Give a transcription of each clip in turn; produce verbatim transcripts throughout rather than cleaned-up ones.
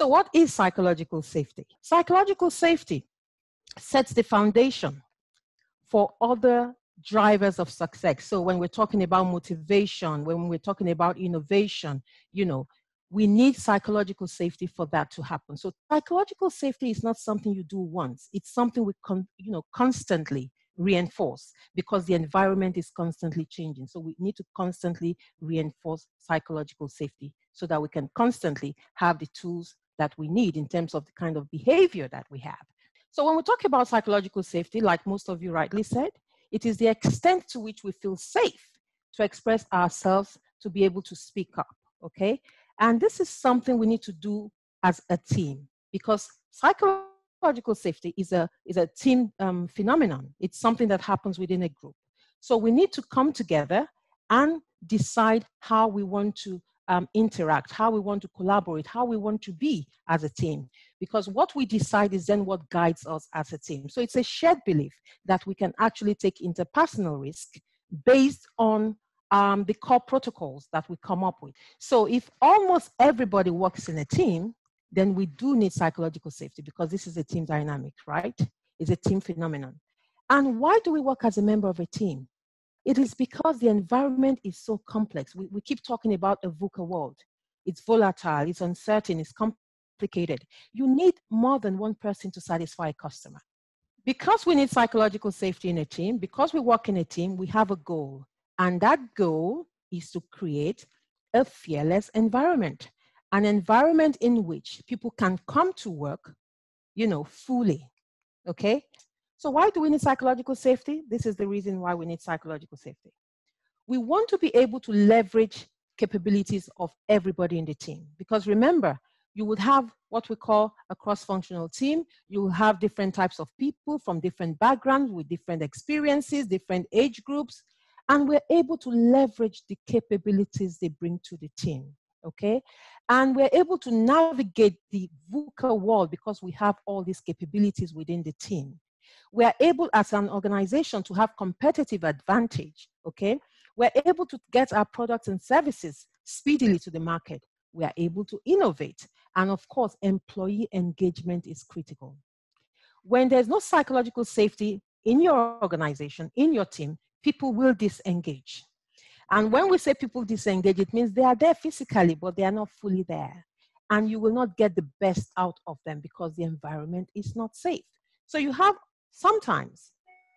So what is psychological safety? Psychological safety sets the foundation for other drivers of success. So when we're talking about motivation, when we're talking about innovation, you know, we need psychological safety for that to happen. So psychological safety is not something you do once. It's something we con- you know, constantly reinforce, because the environment is constantly changing. So we need to constantly reinforce psychological safety so that we can constantly have the tools that we need in terms of the kind of behavior that we have. So when we talk about psychological safety, like most of you rightly said, it is the extent to which we feel safe to express ourselves, to be able to speak up, okay? And this is something we need to do as a team, because psychological safety is a, is a team um, phenomenon. It's something that happens within a group. So we need to come together and decide how we want to um, interact, how we want to collaborate, how we want to be as a team, because what we decide is then what guides us as a team. So it's a shared belief that we can actually take interpersonal risk based on Um, the core protocols that we come up with. So if almost everybody works in a team, then we do need psychological safety, because this is a team dynamic, right? It's a team phenomenon. And why do we work as a member of a team? It is because the environment is so complex. We, we keep talking about a VUCA world. It's volatile, it's uncertain, it's complicated. You need more than one person to satisfy a customer. Because we need psychological safety in a team, because we work in a team, we have a goal. And that goal is to create a fearless environment, an environment in which people can come to work, you know, fully, okay? So why do we need psychological safety? This is the reason why we need psychological safety. We want to be able to leverage capabilities of everybody in the team, because remember, you would have what we call a cross-functional team. You will have different types of people from different backgrounds with different experiences, different age groups, and we're able to leverage the capabilities they bring to the team, okay? And we're able to navigate the VUCA world because we have all these capabilities within the team. We are able as an organization to have competitive advantage, okay? We're able to get our products and services speedily to the market. We are able to innovate. And of course, employee engagement is critical. When there's no psychological safety in your organization, in your team, people will disengage. And when we say people disengage, it means they are there physically, but they are not fully there. And you will not get the best out of them because the environment is not safe. So you have sometimes,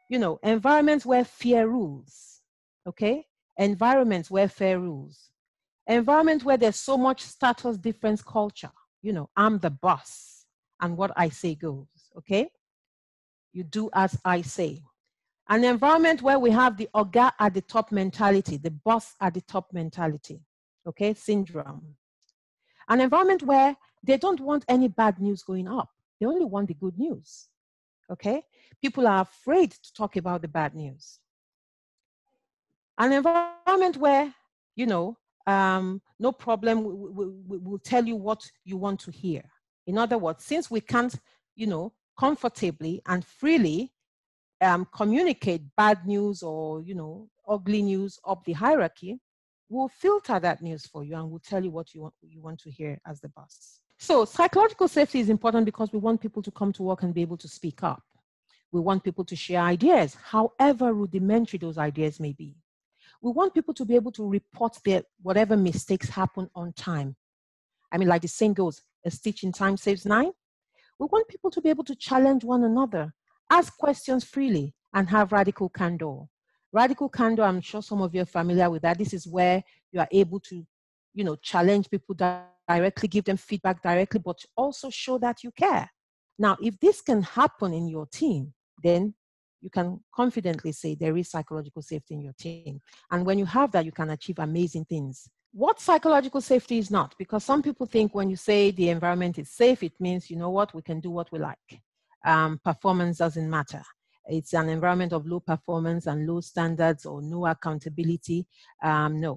you know, environments where fear rules, okay? Environments where fear rules. Environments where there's so much status difference culture. You know, I'm the boss and what I say goes, okay? You do as I say. An environment where we have the oga at the top mentality, the boss at the top mentality, okay, syndrome. An environment where they don't want any bad news going up. They only want the good news, okay? People are afraid to talk about the bad news. An environment where, you know, um, no problem, we, we, we, we'll tell you what you want to hear. In other words, since we can't, you know, comfortably and freely Um, communicate bad news or, you know, ugly news up the hierarchy, we'll filter that news for you and we'll tell you what you want, you want to hear as the boss. So psychological safety is important because we want people to come to work and be able to speak up. We want people to share ideas, however rudimentary those ideas may be. We want people to be able to report their whatever mistakes happen on time. I mean, like the saying goes, a stitch in time saves nine. We want people to be able to challenge one another, ask questions freely, and have radical candor. Radical candor, I'm sure some of you are familiar with that. This is where you are able to, you know, challenge people directly, give them feedback directly, but also show that you care. Now, if this can happen in your team, then you can confidently say there is psychological safety in your team. And when you have that, you can achieve amazing things. What psychological safety is not, because some people think when you say the environment is safe, it means, you know what, we can do what we like. Um, performance doesn't matter. It's an environment of low performance and low standards or no accountability. Um, no,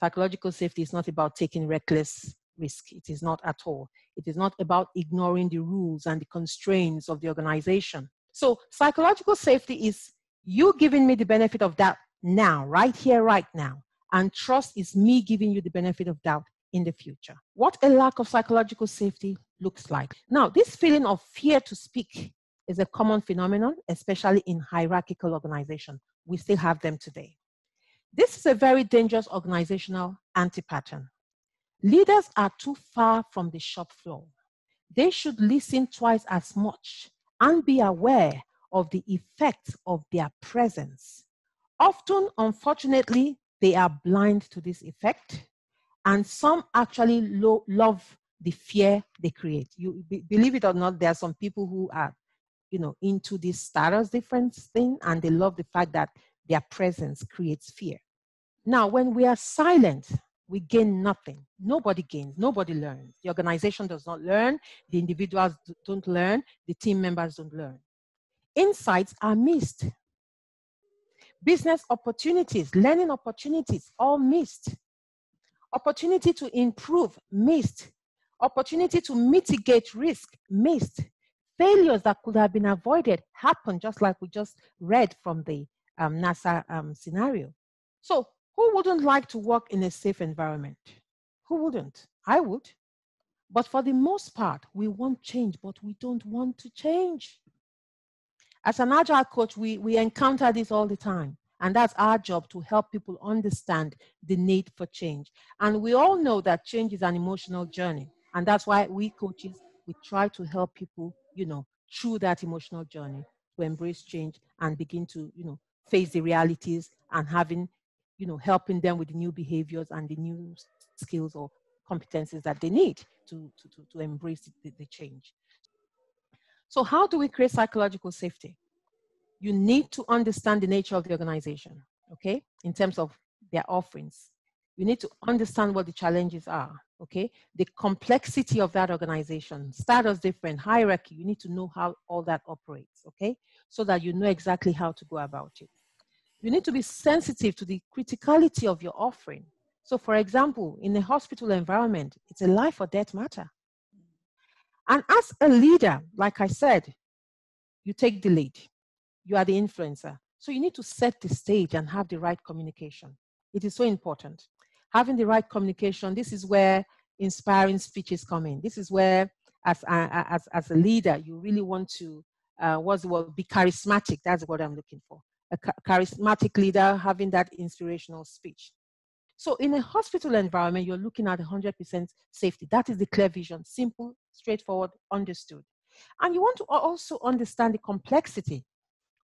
psychological safety is not about taking reckless risk. It is not at all. It is not about ignoring the rules and the constraints of the organization. So psychological safety is you giving me the benefit of doubt now, right here, right now. And trust is me giving you the benefit of doubt in the future. What a lack of psychological safety looks like. Now, this feeling of fear to speak is a common phenomenon, especially in hierarchical organizations. We still have them today. This is a very dangerous organizational anti-pattern. Leaders are too far from the shop floor. They should listen twice as much and be aware of the effect of their presence. Often, unfortunately, they are blind to this effect, and some actually lo- love the fear they create. You be- believe it or not, there are some people who are, you know, into this status difference thing, and they love the fact that their presence creates fear. Now, when we are silent, we gain nothing. Nobody gains, nobody learns. The organization does not learn, the individuals don't learn, the team members don't learn. Insights are missed. Business opportunities, learning opportunities, all missed. Opportunity to improve, missed. Opportunity to mitigate risk, missed. Failures that could have been avoided happen, just like we just read from the um, NASA um, scenario. So who wouldn't like to work in a safe environment? Who wouldn't? I would. But for the most part, we want change, but we don't want to change. As an agile coach, we, we encounter this all the time. And that's our job, to help people understand the need for change. And we all know that change is an emotional journey. And that's why we coaches, we try to help people, you know, through that emotional journey to embrace change and begin to, you know, face the realities and having, you know, helping them with the new behaviors and the new skills or competencies that they need to, to, to, to embrace the, the change. So how do we create psychological safety? You need to understand the nature of the organization, okay, in terms of their offerings. You need to understand what the challenges are, okay, the complexity of that organization, status different, hierarchy. You need to know how all that operates, okay, so that you know exactly how to go about it. You need to be sensitive to the criticality of your offering. So, for example, in a hospital environment, it's a life or death matter. And as a leader, like I said, you take the lead. You are the influencer. So you need to set the stage and have the right communication. It is so important. Having the right communication, this is where inspiring speeches come in. This is where, as a, as, as a leader, you really want to uh, what's the word? Be charismatic. That's what I'm looking for. A charismatic leader having that inspirational speech. So in a hospital environment, you're looking at one hundred percent safety. That is the clear vision, simple, straightforward, understood. And you want to also understand the complexity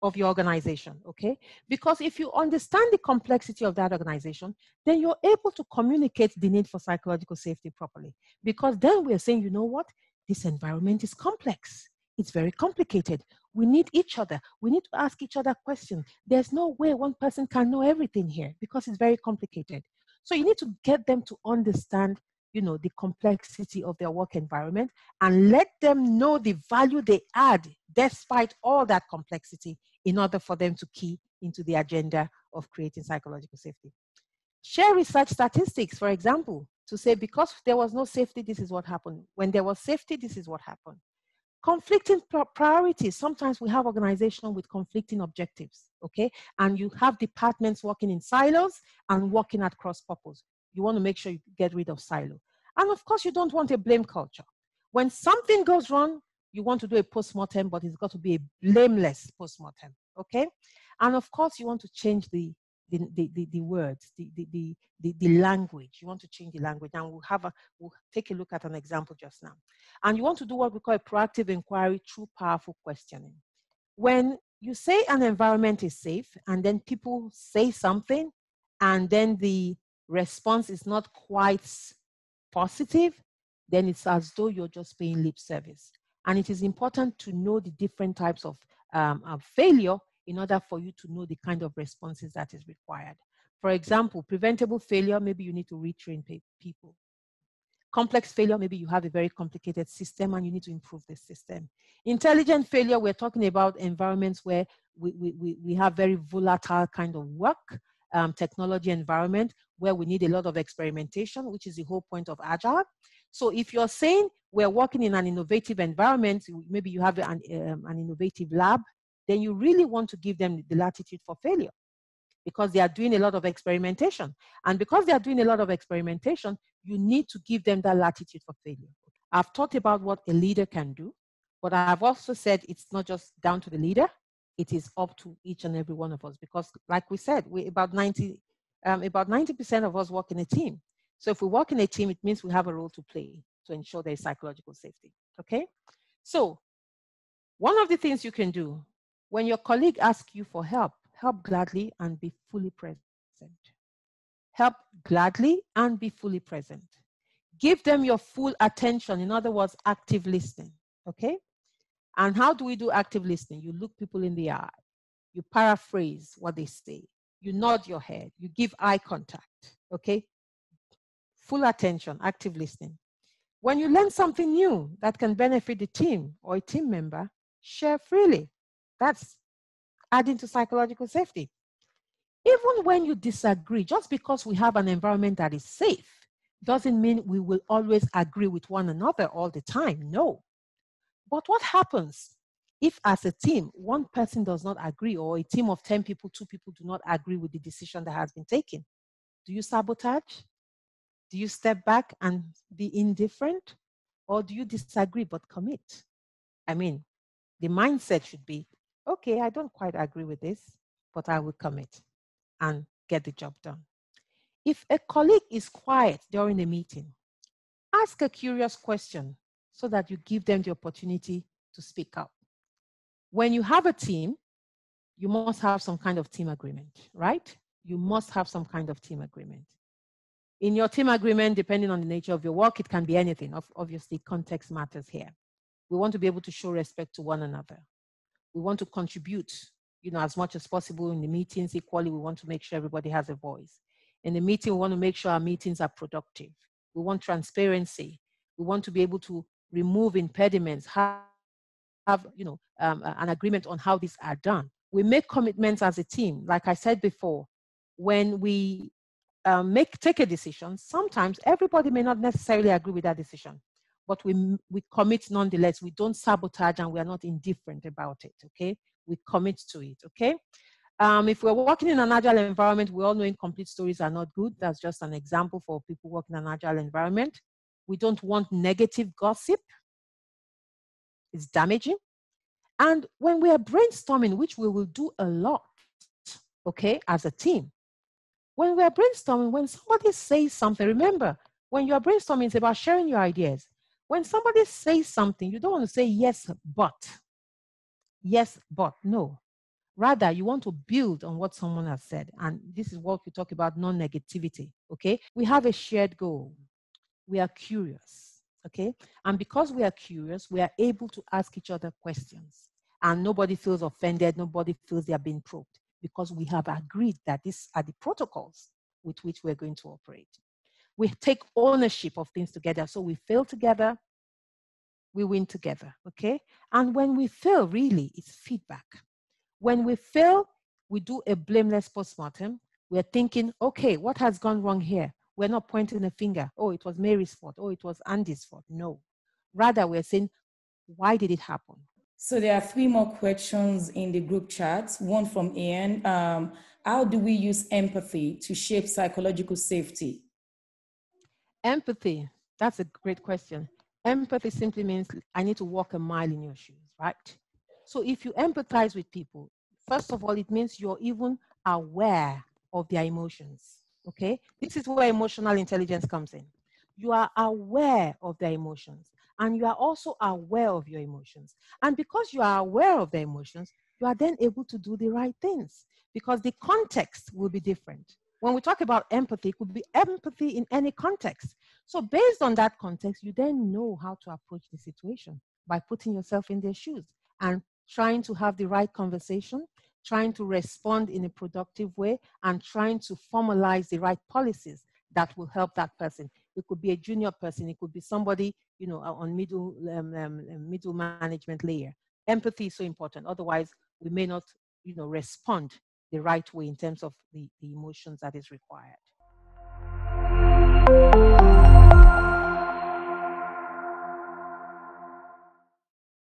of your organization, okay? Because if you understand the complexity of that organization, then you're able to communicate the need for psychological safety properly. Because then we're saying, you know what? This environment is complex. It's very complicated. We need each other. We need to ask each other questions. There's no way one person can know everything here because it's very complicated. So you need to get them to understand, you know, the complexity of their work environment and let them know the value they add despite all that complexity in order for them to key into the agenda of creating psychological safety. Share research statistics, for example, to say because there was no safety, this is what happened. When there was safety, this is what happened. Conflicting priorities. Sometimes we have organizations with conflicting objectives, okay? And you have departments working in silos and working at cross-purpose. You want to make sure you get rid of silo. And of course, you don't want a blame culture. When something goes wrong, you want to do a post-mortem, but it's got to be a blameless post-mortem, okay? And of course, you want to change the the, the, the, the words, the, the, the, the, the language. You want to change the language. And we'll, have a, we'll take a look at an example just now. And you want to do what we call a proactive inquiry through powerful questioning. When you say an environment is safe, and then people say something, and then the response is not quite positive, then it's as though you're just paying lip service. And it is important to know the different types of, um, of failure in order for you to know the kind of responses that is required. For example, preventable failure, maybe you need to retrain people. Complex failure, maybe you have a very complicated system and you need to improve the system. Intelligent failure, we're talking about environments where we, we, we have very volatile kind of work, um, technology environment where we need a lot of experimentation, which is the whole point of Agile. So if you're saying we're working in an innovative environment, maybe you have an, um, an innovative lab, then you really want to give them the latitude for failure because they are doing a lot of experimentation. And because they are doing a lot of experimentation, you need to give them that latitude for failure. I've talked about what a leader can do, but I've also said it's not just down to the leader. It is up to each and every one of us, because like we said, we about ninety, um, about ninety percent of us work in a team. So if we work in a team, it means we have a role to play to ensure there's psychological safety, okay? So one of the things you can do, when your colleague asks you for help, help gladly and be fully present. Help gladly and be fully present. Give them your full attention. In other words, active listening, okay? And how do we do active listening? You look people in the eye. You paraphrase what they say. You nod your head. You give eye contact, okay? Full attention, active listening. When you learn something new that can benefit the team or a team member, share freely. That's adding to psychological safety. Even when you disagree, just because we have an environment that is safe, doesn't mean we will always agree with one another all the time, no. But what happens if as a team, one person does not agree, or a team of ten people, two people do not agree with the decision that has been taken? Do you sabotage? Do you step back and be indifferent? Or do you disagree but commit? I mean, the mindset should be, okay, I don't quite agree with this, but I will commit and get the job done. If a colleague is quiet during a meeting, ask a curious question so that you give them the opportunity to speak up. When you have a team, you must have some kind of team agreement, right? You must have some kind of team agreement. In your team agreement, depending on the nature of your work, it can be anything. Obviously, context matters here. We want to be able to show respect to one another. We want to contribute, you know, as much as possible in the meetings. Equally, we want to make sure everybody has a voice. In the meeting, we want to make sure our meetings are productive. We want transparency. We want to be able to remove impediments, have, have you know, um, an agreement on how these are done. We make commitments as a team. Like I said before, when we um, make, take a decision, sometimes everybody may not necessarily agree with that decision, but we, we commit nonetheless. We don't sabotage and we are not indifferent about it, okay? We commit to it, okay? Um, if we're working in an agile environment, we all know incomplete stories are not good. That's just an example for people working in an agile environment. We don't want negative gossip. It's damaging. And when we are brainstorming, which we will do a lot, okay, as a team, when we are brainstorming, when somebody says something, remember, when you are brainstorming, it's about sharing your ideas. When somebody says something, you don't want to say, yes, but. Yes, but, no. Rather, you want to build on what someone has said. And this is what we talk about, non-negativity, okay? We have a shared goal. We are curious, okay? And because we are curious, we are able to ask each other questions. And nobody feels offended. Nobody feels they are being probed, because we have agreed that these are the protocols with which we're going to operate. We take ownership of things together. So we fail together. We win together, okay? And when we fail, really, it's feedback. When we fail, we do a blameless postmortem. We're thinking, okay, what has gone wrong here? We're not pointing a finger. Oh, it was Mary's fault. Oh, it was Andy's fault. No. Rather, we're saying, why did it happen? So there are three more questions in the group chat. One from Ian. Um, how do we use empathy to shape psychological safety? Empathy. That's a great question. Empathy simply means I need to walk a mile in your shoes, right? So if you empathize with people, first of all, it means you're even aware of their emotions, okay? This is where emotional intelligence comes in. You are aware of their emotions, and you are also aware of your emotions. And because you are aware of their emotions, you are then able to do the right things, because the context will be different. When we talk about empathy, it could be empathy in any context. So based on that context, you then know how to approach the situation by putting yourself in their shoes and trying to have the right conversation, trying to respond in a productive way, and trying to formalize the right policies that will help that person. It could be a junior person. It could be somebody, you know, on middle, um, um, middle management layer. Empathy is so important. Otherwise, we may not, you know, respond the right way in terms of the, the emotions that is required.